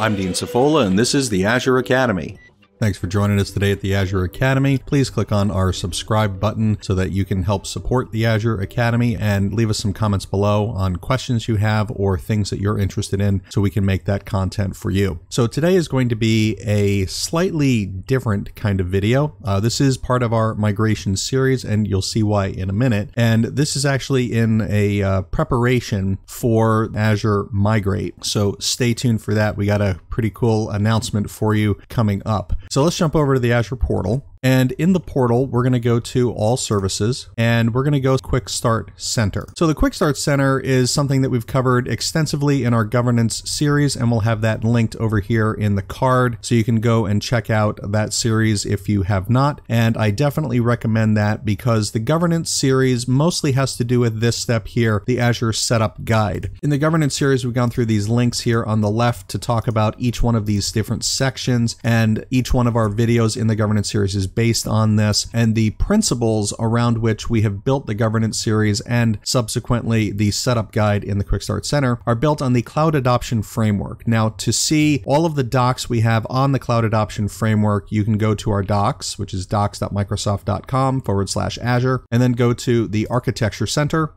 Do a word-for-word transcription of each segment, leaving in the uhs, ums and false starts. I'm Dean Cefola, and this is the Azure Academy. Thanks for joining us today at the Azure Academy. Please click on our subscribe button so that you can help support the Azure Academy, and leave us some comments below on questions you have or things that you're interested in so we can make that content for you. So today is going to be a slightly different kind of video. Uh, this is part of our migration series, and you'll see why in a minute. And this is actually in a uh, preparation for Azure Migrate. So stay tuned for that. We got a pretty cool announcement for you coming up. So let's jump over to the Azure portal. And in the portal, we're going to go to all services, and we're going to go Quick Start Center. So the Quick Start Center is something that we've covered extensively in our governance series, and we'll have that linked over here in the card. So you can go and check out that series if you have not. And I definitely recommend that, because the governance series mostly has to do with this step here, the Azure Setup Guide. In the governance series, we've gone through these links here on the left to talk about each one of these different sections, and each one of our videos in the governance series is based on this, and the principles around which we have built the governance series and subsequently the setup guide in the Quick Start Center are built on the Cloud Adoption Framework. Now, to see all of the docs we have on the Cloud Adoption Framework, you can go to our docs, which is docs.microsoft.com forward slash Azure, and then go to the Architecture Center.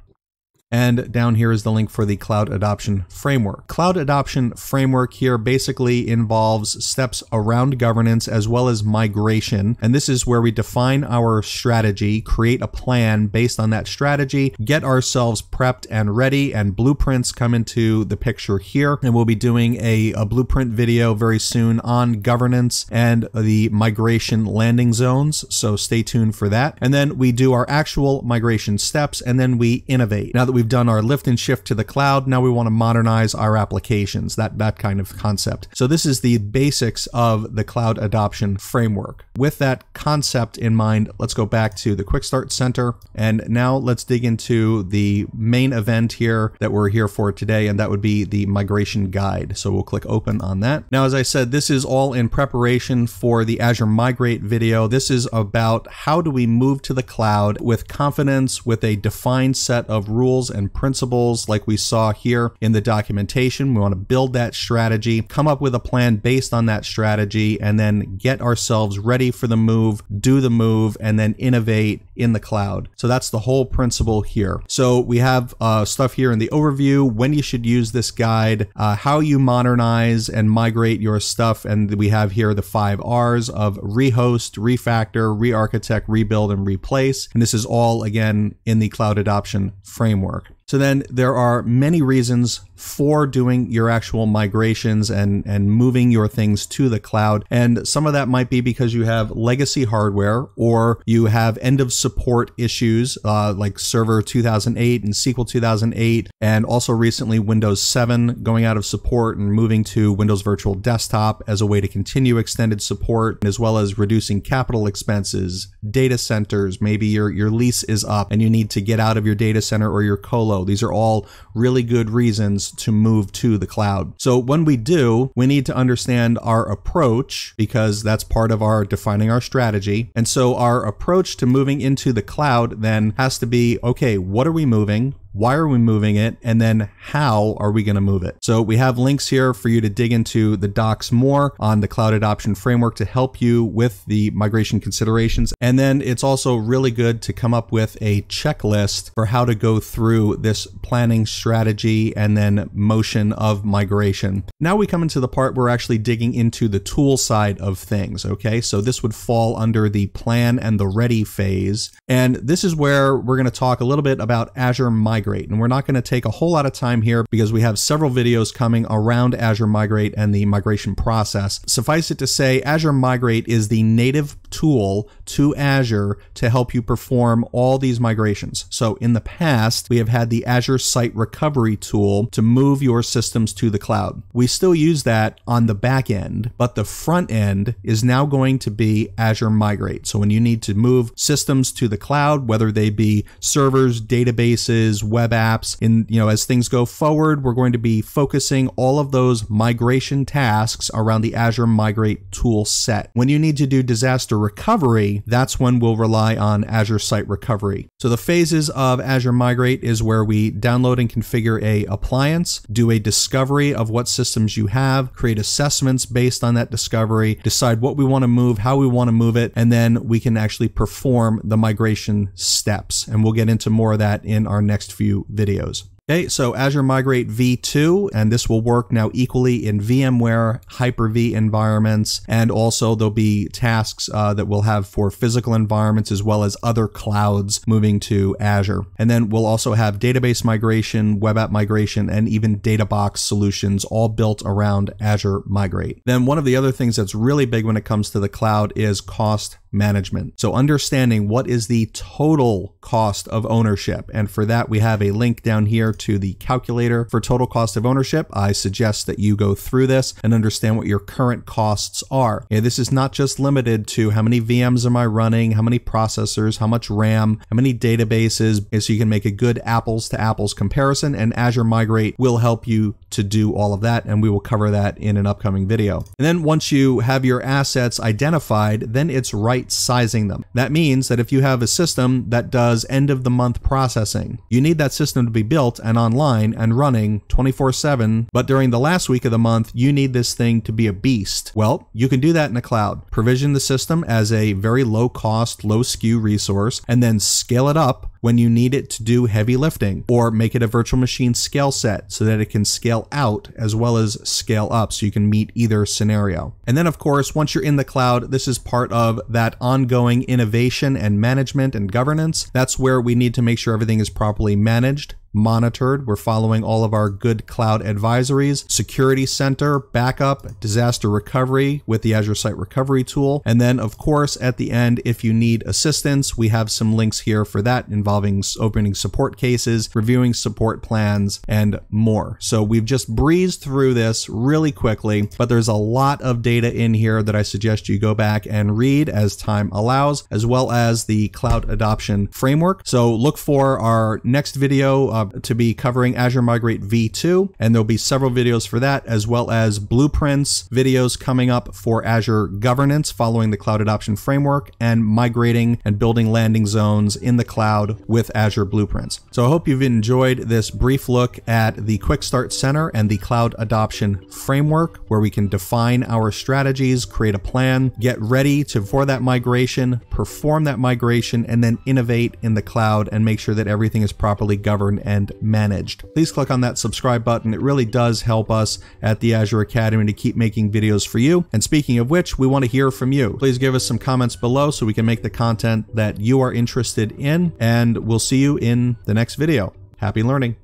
And down here is the link for the Cloud Adoption Framework. Cloud Adoption Framework here basically involves steps around governance as well as migration. And this is where we define our strategy, create a plan based on that strategy, get ourselves prepped and ready, and blueprints come into the picture here. And we'll be doing a, a blueprint video very soon on governance and the migration landing zones. So stay tuned for that. And then we do our actual migration steps, and then we innovate. Now that we've We've done our lift and shift to the cloud, now we want to modernize our applications, that, that kind of concept. So this is the basics of the Cloud Adoption Framework. With that concept in mind, let's go back to the Quick Start Center, and now let's dig into the main event here that we're here for today, and that would be the migration guide. So we'll click open on that. Now, as I said, this is all in preparation for the Azure Migrate video. This is about how do we move to the cloud with confidence, with a defined set of rules and principles like we saw here in the documentation. We want to build that strategy, come up with a plan based on that strategy, and then get ourselves ready for the move, do the move, and then innovate in the cloud. So that's the whole principle here. So we have uh, stuff here in the overview, when you should use this guide, uh, how you modernize and migrate your stuff, and we have here the five R's of rehost, refactor, re-architect, rebuild, and replace. And this is all, again, in the Cloud Adoption Framework. So then there are many reasons for doing your actual migrations and, and moving your things to the cloud. And some of that might be because you have legacy hardware, or you have end of support issues uh, like Server two thousand eight and S Q L two thousand eight, and also recently Windows seven going out of support and moving to Windows Virtual Desktop as a way to continue extended support, as well as reducing capital expenses, data centers. Maybe your, your lease is up and you need to get out of your data center or your colo. These are all really good reasons to move to the cloud. So when we do, we need to understand our approach, because that's part of our defining our strategy. And so our approach to moving into the cloud then has to be, okay, what are we moving? Why are we moving it? And then how are we going to move it? So we have links here for you to dig into the docs more on the Cloud Adoption Framework to help you with the migration considerations. And then it's also really good to come up with a checklist for how to go through this planning strategy and then motion of migration. Now we come into the part where we're actually digging into the tool side of things. Okay, so this would fall under the plan and the ready phase. And this is where we're going to talk a little bit about Azure Migrate. And we're not going to take a whole lot of time here because we have several videos coming around Azure Migrate and the migration process. Suffice it to say, Azure Migrate is the native tool to Azure to help you perform all these migrations. So in the past, we have had the Azure Site Recovery tool to move your systems to the cloud. We still use that on the back end, but the front end is now going to be Azure Migrate. So when you need to move systems to the cloud, whether they be servers, databases, web apps. And, you know, as things go forward, we're going to be focusing all of those migration tasks around the Azure Migrate tool set. When you need to do disaster recovery, that's when we'll rely on Azure Site Recovery. So the phases of Azure Migrate is where we download and configure a appliance, do a discovery of what systems you have, create assessments based on that discovery, decide what we want to move, how we want to move it, and then we can actually perform the migration steps. And we'll get into more of that in our next few videos. Okay, so Azure Migrate V two, and this will work now equally in VMware, Hyper-V environments, and also there'll be tasks uh, that we'll have for physical environments as well as other clouds moving to Azure. And then we'll also have database migration, web app migration, and even data box solutions all built around Azure Migrate. Then one of the other things that's really big when it comes to the cloud is cost management. So understanding what is the total cost of ownership. And for that, we have a link down here to the calculator for total cost of ownership. I suggest that you go through this and understand what your current costs are. And this is not just limited to how many V Ms am I running, how many processors, how much RAM, how many databases, and so you can make a good apples to apples comparison, and Azure Migrate will help you to do all of that, and we will cover that in an upcoming video. And then once you have your assets identified, then it's right sizing them. That means that if you have a system that does end of the month processing, you need that system to be built and online and running twenty-four seven, but during the last week of the month, you need this thing to be a beast. Well, you can do that in the cloud. Provision the system as a very low cost, low S K U resource, and then scale it up when you need it to do heavy lifting, or make it a virtual machine scale set so that it can scale out as well as scale up so you can meet either scenario. And then of course, once you're in the cloud, this is part of that ongoing innovation and management and governance. That's where we need to make sure everything is properly managed, monitored. We're following all of our good cloud advisories, Security Center, backup, disaster recovery with the Azure Site Recovery tool. And then of course, at the end, if you need assistance, we have some links here for that involving opening support cases, reviewing support plans, and more. So we've just breezed through this really quickly, but there's a lot of data in here that I suggest you go back and read as time allows, as well as the Cloud Adoption Framework. So look for our next video uh, to be covering Azure Migrate V two, and there'll be several videos for that, as well as blueprints, videos coming up for Azure governance following the Cloud Adoption Framework, and migrating and building landing zones in the cloud with Azure blueprints. So I hope you've enjoyed this brief look at the Quick Start Center and the Cloud Adoption Framework, where we can define our strategies, create a plan, get ready to for that migration, perform that migration, and then innovate in the cloud and make sure that everything is properly governed and and managed. Please click on that subscribe button. It really does help us at the Azure Academy to keep making videos for you. And speaking of which, we want to hear from you. Please give us some comments below so we can make the content that you are interested in, and we'll see you in the next video. Happy learning.